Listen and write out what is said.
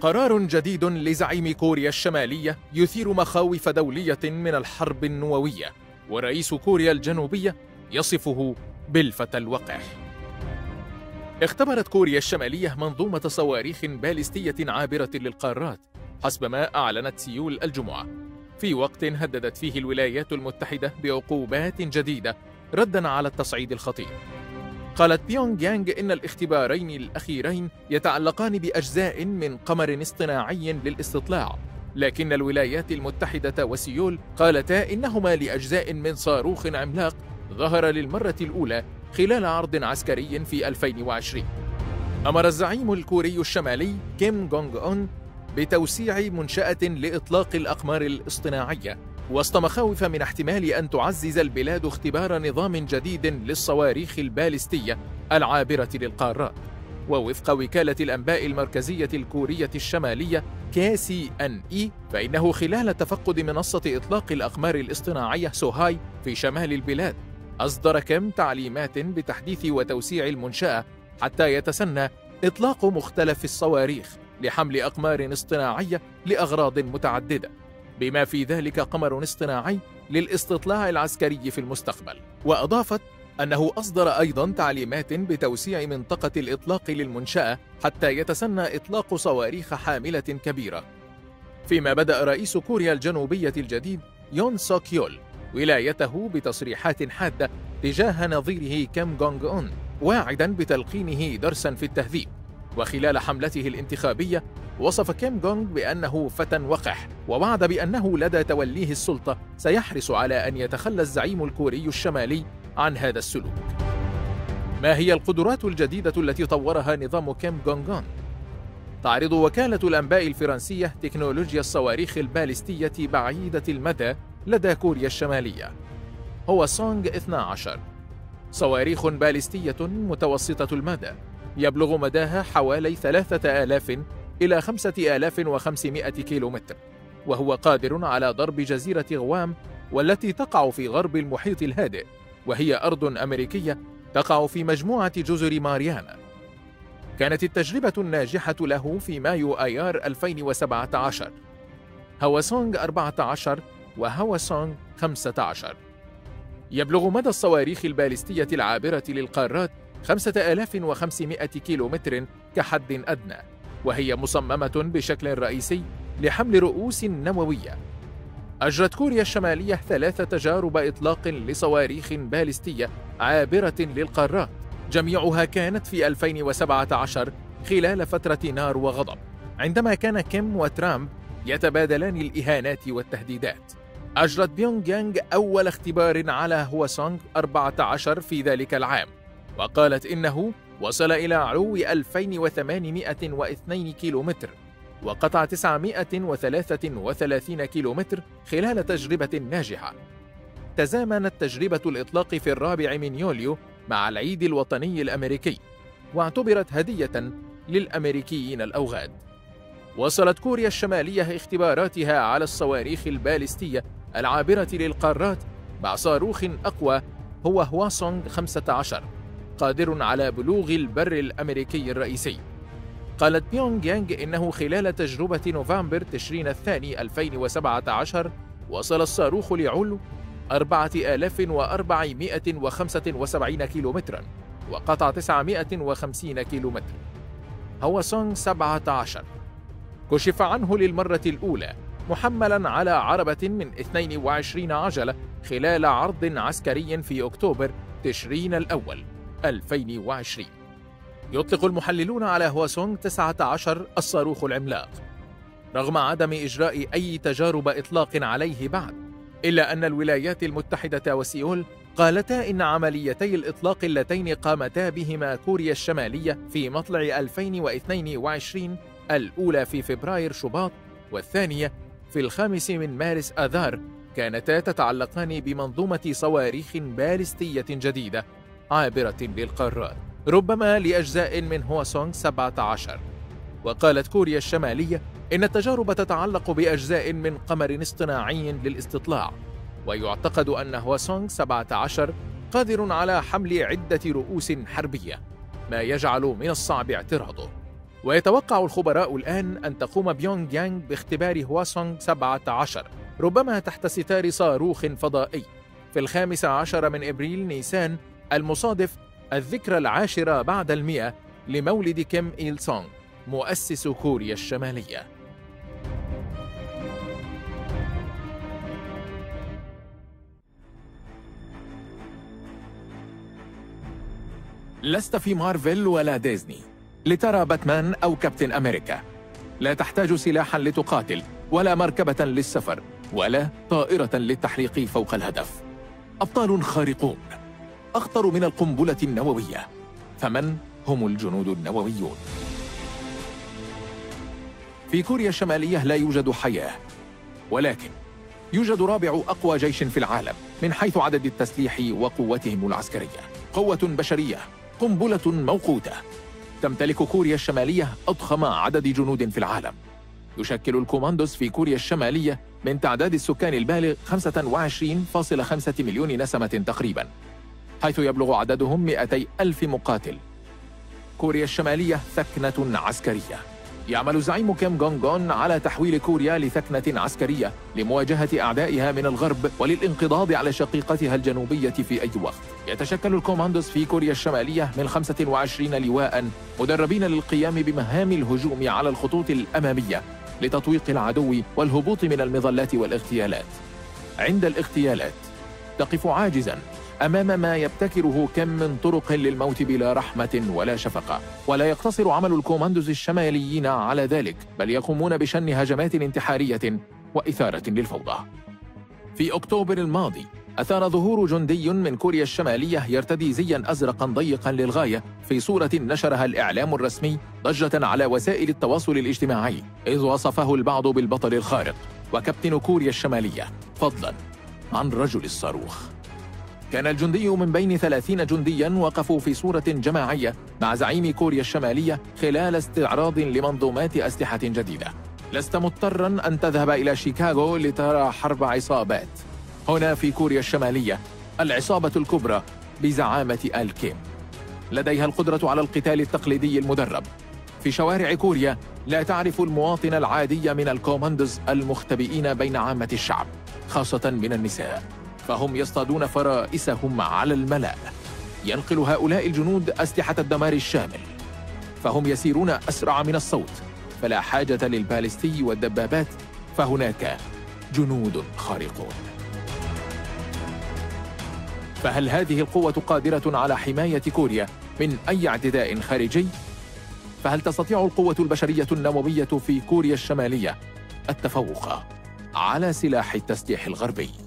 قرار جديد لزعيم كوريا الشمالية يثير مخاوف دولية من الحرب النووية، ورئيس كوريا الجنوبية يصفه بالفتى الوقح. اختبرت كوريا الشمالية منظومة صواريخ باليستية عابرة للقارات حسب ما أعلنت سيول الجمعة، في وقت هددت فيه الولايات المتحدة بعقوبات جديدة رداً على التصعيد الخطير. قالت بيونغ يانغ إن الاختبارين الأخيرين يتعلقان بأجزاء من قمر اصطناعي للاستطلاع، لكن الولايات المتحدة وسيول قالتا إنهما لأجزاء من صاروخ عملاق ظهر للمرة الأولى خلال عرض عسكري في 2020. أمر الزعيم الكوري الشمالي كيم جونغ أون بتوسيع منشأة لإطلاق الأقمار الاصطناعية، وسط مخاوف من احتمال أن تعزز البلاد اختبار نظام جديد للصواريخ الباليستية العابرة للقارات. ووفق وكالة الأنباء المركزية الكورية الشمالية KCNA، فإنه خلال تفقد منصة إطلاق الأقمار الاصطناعية سوهاي في شمال البلاد، أصدر كم تعليمات بتحديث وتوسيع المنشأة حتى يتسنى إطلاق مختلف الصواريخ لحمل أقمار اصطناعية لأغراض متعددة، بما في ذلك قمر اصطناعي للاستطلاع العسكري في المستقبل. وأضافت أنه أصدر أيضاً تعليمات بتوسيع منطقة الإطلاق للمنشأة حتى يتسنى إطلاق صواريخ حاملة كبيرة. فيما بدأ رئيس كوريا الجنوبية الجديد يون سوك يول ولايته بتصريحات حادة تجاه نظيره كيم جونغ أون، واعداً بتلقينه درساً في التهذيب. وخلال حملته الانتخابية وصف كيم جونغ بأنه فتى وقح، ووعد بأنه لدى توليه السلطة سيحرص على أن يتخلى الزعيم الكوري الشمالي عن هذا السلوك. ما هي القدرات الجديدة التي طورها نظام كيم جونغ أون؟ تعرض وكالة الأنباء الفرنسية تكنولوجيا الصواريخ الباليستية بعيدة المدى لدى كوريا الشمالية، هو سونغ 12، صواريخ باليستية متوسطة المدى يبلغ مداها حوالي 3000 إلى 5500 كيلومتر، وهو قادر على ضرب جزيرة غوام والتي تقع في غرب المحيط الهادئ، وهي أرض أمريكية تقع في مجموعة جزر ماريانا. كانت التجربة الناجحة له في مايو آيار 2017 هواسونغ 14 وهواسونغ 15. يبلغ مدى الصواريخ الباليستية العابرة للقارات 5500 كيلومتر كحد أدنى، وهي مصممة بشكل رئيسي لحمل رؤوس نووية. أجرت كوريا الشمالية 3 تجارب إطلاق لصواريخ باليستية عابرة للقارات، جميعها كانت في 2017 خلال فترة نار وغضب، عندما كان كيم وترامب يتبادلان الإهانات والتهديدات. أجرت بيونغ يانغ أول اختبار على هواسونغ 14 في ذلك العام، وقالت إنه وصل إلى علو 2802 كيلومتر وقطع 933 كيلومتر خلال تجربة ناجحة. تزامنت تجربة الإطلاق في 4 يوليو مع العيد الوطني الأمريكي، واعتبرت هدية للأمريكيين الأوغاد. وصلت كوريا الشمالية اختباراتها على الصواريخ الباليستية العابرة للقارات مع صاروخ أقوى هو هواسونغ 15، قادر على بلوغ البر الأمريكي الرئيسي. قالت بيونغ يانغ إنه خلال تجربة نوفمبر تشرين الثاني 2017 وصل الصاروخ لعلو 4475 كيلومترا وقطع 950 كيلومتر. هواسونغ 17 كشف عنه للمرة الأولى محملا على عربة من 22 عجلة خلال عرض عسكري في أكتوبر تشرين الأول 2020. يطلق المحللون على هواسونغ 19 الصاروخ العملاق، رغم عدم إجراء أي تجارب إطلاق عليه بعد، إلا أن الولايات المتحدة وسيول قالتا إن عمليتي الإطلاق اللتين قامتا بهما كوريا الشمالية في مطلع 2022، الأولى في فبراير شباط والثانية في 5 مارس آذار، كانتا تتعلقان بمنظومة صواريخ باليستية جديدة عابرة للقارات، ربما لأجزاء من هواسونغ 17. وقالت كوريا الشمالية إن التجارب تتعلق بأجزاء من قمر اصطناعي للاستطلاع، ويعتقد أن هواسونغ 17 قادر على حمل عدة رؤوس حربية، ما يجعل من الصعب اعتراضه. ويتوقع الخبراء الآن أن تقوم بيونغ يانغ باختبار هواسونغ 17 ربما تحت ستار صاروخ فضائي في 15 من إبريل نيسان المصادف الذكرى 110 بعد 100 لمولد كيم إيل سونغ مؤسس كوريا الشمالية. لست في مارفل ولا ديزني لترى باتمان أو كابتن أمريكا. لا تحتاج سلاحاً لتقاتل ولا مركبة للسفر ولا طائرة للتحليق فوق الهدف. أبطال خارقون أخطر من القنبلة النووية. فمن هم الجنود النوويون؟ في كوريا الشمالية لا يوجد حياة، ولكن يوجد رابع أقوى جيش في العالم من حيث عدد التسليح وقوتهم العسكرية. قوة بشرية، قنبلة موقوتة. تمتلك كوريا الشمالية أضخم عدد جنود في العالم. يشكل الكوماندوس في كوريا الشمالية من تعداد السكان البالغ 25.5 مليون نسمة تقريباً، حيث يبلغ عددهم 200,000 مقاتل. كوريا الشمالية ثكنة عسكرية. يعمل زعيم كيم جونغ أون على تحويل كوريا لثكنة عسكرية لمواجهة أعدائها من الغرب وللانقضاض على شقيقتها الجنوبية في أي وقت. يتشكل الكوماندوس في كوريا الشمالية من 25 لواءً مدربين للقيام بمهام الهجوم على الخطوط الأمامية لتطويق العدو والهبوط من المظلات والاغتيالات. عند الاغتيالات تقف عاجزاً أمام ما يبتكره كم من طرق للموت بلا رحمة ولا شفقة. ولا يقتصر عمل الكوماندوز الشماليين على ذلك، بل يقومون بشن هجمات انتحارية وإثارة للفوضى. في أكتوبر الماضي أثار ظهور جندي من كوريا الشمالية يرتدي زياً أزرقاً ضيقاً للغاية في صورة نشرها الإعلام الرسمي ضجة على وسائل التواصل الاجتماعي، إذ وصفه البعض بالبطل الخارق وكابتن كوريا الشمالية، فضلاً عن رجل الصاروخ. كان الجندي من بين 30 جندياً وقفوا في صورة جماعية مع زعيم كوريا الشمالية خلال استعراض لمنظومات أسلحة جديدة. لست مضطراً أن تذهب إلى شيكاغو لترى حرب عصابات. هنا في كوريا الشمالية العصابة الكبرى بزعامة آل كيم لديها القدرة على القتال التقليدي المدرب. في شوارع كوريا لا تعرف المواطن العادي من الكوماندوز المختبئين بين عامة الشعب، خاصة من النساء، فهم يصطادون فرائسهم على الملاء. ينقل هؤلاء الجنود أسلحة الدمار الشامل، فهم يسيرون أسرع من الصوت، فلا حاجة للبالستي والدبابات، فهناك جنود خارقون. فهل هذه القوة قادرة على حماية كوريا من أي اعتداء خارجي؟ فهل تستطيع القوة البشرية النووية في كوريا الشمالية التفوق على سلاح التسليح الغربي؟